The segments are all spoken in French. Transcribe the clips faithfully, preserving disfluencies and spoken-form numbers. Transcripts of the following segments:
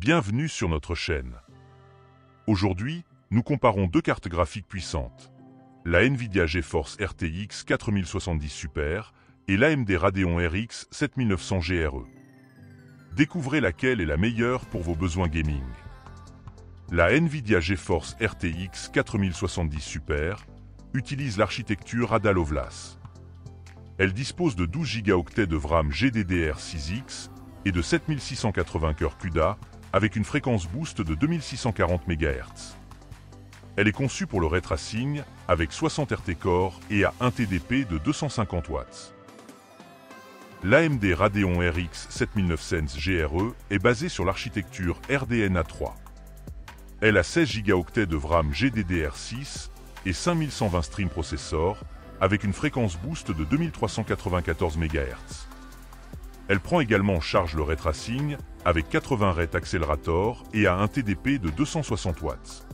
Bienvenue sur notre chaîne. Aujourd'hui, nous comparons deux cartes graphiques puissantes. La Nvidia GeForce R T X quatre mille soixante-dix Super et l'A M D Radeon R X sept mille neuf cents G R E. Découvrez laquelle est la meilleure pour vos besoins gaming. La Nvidia GeForce R T X quatre mille soixante-dix Super utilise l'architecture Ada Lovelace. Elle dispose de douze gigaoctets de VRAM G D D R six X et de sept mille six cent quatre-vingts cœurs CUDA avec une fréquence boost de deux mille six cent quarante mégahertz. Elle est conçue pour le ray tracing avec soixante R T-Core et à un T D P de deux cent cinquante watts. L'A M D Radeon R X sept mille neuf cents G R E est basée sur l'architecture R D N A trois. Elle a seize gigaoctets de VRAM G D D R six et cinq mille cent vingt Stream Processor avec une fréquence boost de deux mille trois cent quatre-vingt-quatorze mégahertz. Elle prend également en charge le ray tracing avec quatre-vingts Ray Accelerator et à un T D P de deux cent soixante watts.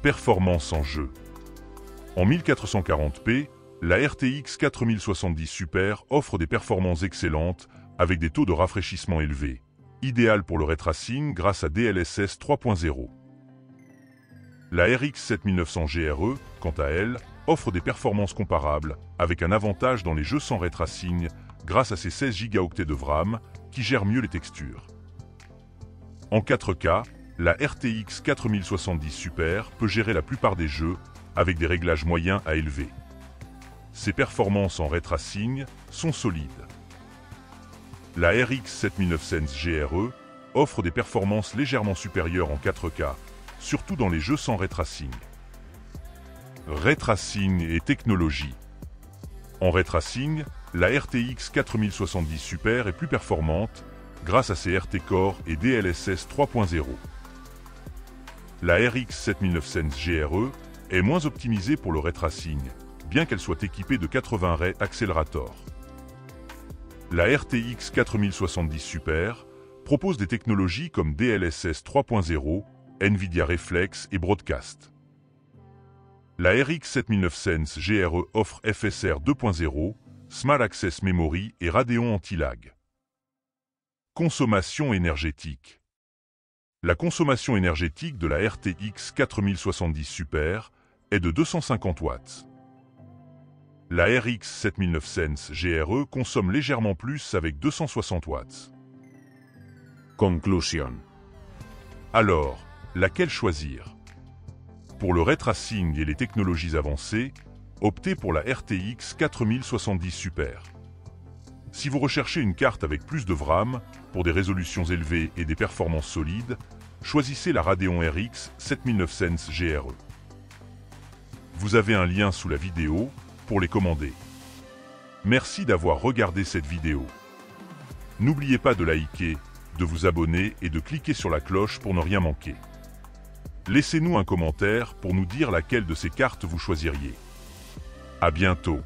Performance en jeu. En mille quatre cent quarante p, la R T X quatre mille soixante-dix Super offre des performances excellentes avec des taux de rafraîchissement élevés, idéal pour le ray tracing grâce à D L S S trois point zéro. La R X sept mille neuf cents G R E, quant à elle, offre des performances comparables avec un avantage dans les jeux sans ray tracing grâce à ses seize gigaoctets de VRAM qui gèrent mieux les textures. En quatre K, la R T X quatre mille soixante-dix Super peut gérer la plupart des jeux avec des réglages moyens à élever. Ses performances en ray tracing sont solides. La R X sept mille neuf cents G R E offre des performances légèrement supérieures en quatre K, surtout dans les jeux sans ray tracing. Ray tracing et technologie. En ray tracing, la R T X quatre mille soixante-dix Super est plus performante grâce à ses R T-Core et D L S S trois point zéro. La R X sept mille neuf cents G R E est moins optimisée pour le ray tracing, bien qu'elle soit équipée de quatre-vingts Ray Accelerator. La R T X quatre mille soixante-dix Super propose des technologies comme D L S S trois point zéro, Nvidia Reflex et Broadcast. La R X sept mille neuf cents G R E offre F S R deux point zéro, Smart Access Memory et Radeon Anti-Lag. Consommation énergétique. La consommation énergétique de la R T X quatre mille soixante-dix Super est de deux cent cinquante watts. La R X sept mille neuf cents G R E consomme légèrement plus avec deux cent soixante watts. Conclusion. Alors, laquelle choisir? Pour le ray tracing et les technologies avancées, optez pour la R T X quatre mille soixante-dix Super. Si vous recherchez une carte avec plus de VRAM, pour des résolutions élevées et des performances solides, choisissez la Radeon R X sept mille neuf cents G R E. Vous avez un lien sous la vidéo pour les commander. Merci d'avoir regardé cette vidéo. N'oubliez pas de liker, de vous abonner et de cliquer sur la cloche pour ne rien manquer. Laissez-nous un commentaire pour nous dire laquelle de ces cartes vous choisiriez. À bientôt.